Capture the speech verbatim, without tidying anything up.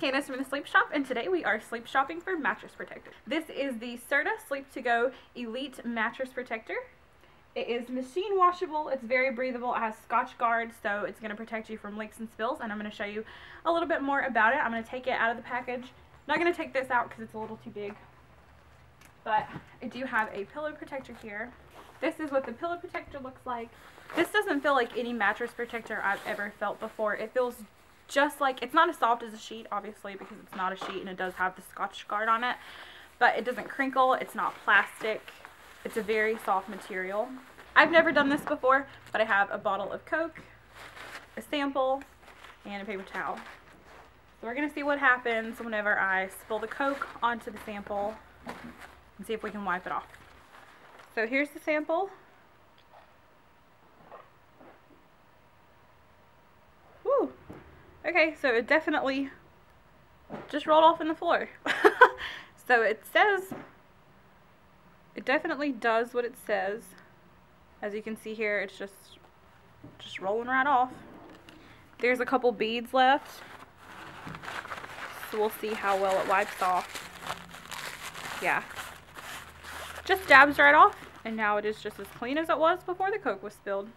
Candace from the Sleep Shop, and today we are sleep shopping for mattress protectors. This is the Serta Sleep to Go Elite Mattress Protector. It is machine washable, it's very breathable, it has Scotch Guard, so it's going to protect you from leaks and spills, and I'm going to show you a little bit more about it. I'm going to take it out of the package. I'm not going to take this out because it's a little too big, but I do have a pillow protector here. This is what the pillow protector looks like. This doesn't feel like any mattress protector I've ever felt before. It feels just like, it's not as soft as a sheet, obviously, because it's not a sheet and it does have the Scotch Guard on it, but it doesn't crinkle, it's not plastic, it's a very soft material. I've never done this before, but I have a bottle of Coke, a sample, and a paper towel. So we're going to see what happens whenever I spill the Coke onto the sample and see if we can wipe it off. So here's the sample. Woo! Okay, so it definitely just rolled off on the floor. So it says, it definitely does what it says. As you can see here, it's just, just rolling right off. There's a couple beads left, so we'll see how well it wipes off. Yeah. Just dabs right off, and now it is just as clean as it was before the Coke was spilled.